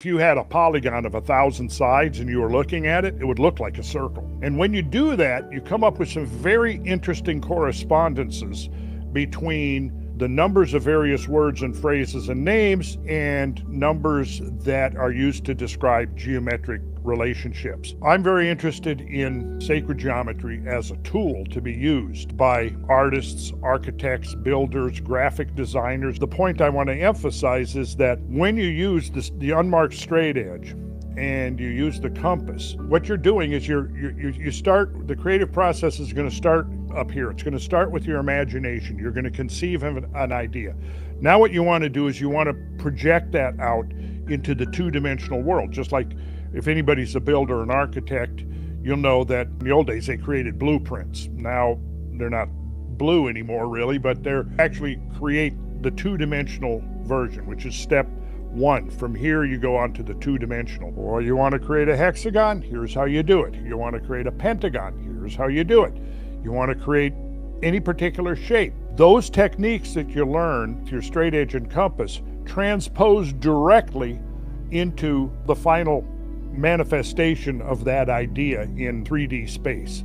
If you had a polygon of 1,000 sides and you were looking at it, it would look like a circle. And when you do that, you come up with some very interesting correspondences between the numbers of various words and phrases and names and numbers that are used to describe geometric relationships. I'm very interested in sacred geometry as a tool to be used by artists, architects, builders, graphic designers. The point I want to emphasize is that when you use the unmarked straight edge and you use the compass, what you're doing is the creative process is going to start up here. It's going to start with your imagination. You're going to conceive of an idea. Now what you want to do is you want to project that out into the two-dimensional world, just like if anybody's a builder or an architect, you'll know that in the old days they created blueprints. Now they're not blue anymore really, but they're actually create the two-dimensional version, which is step one. From here you go on to the two-dimensional. Or you want to create a hexagon? Here's how you do it. You want to create a pentagon? Here's how you do it. You want to create any particular shape. Those techniques that you learn with your straight edge and compass transpose directly into the final manifestation of that idea in 3D space.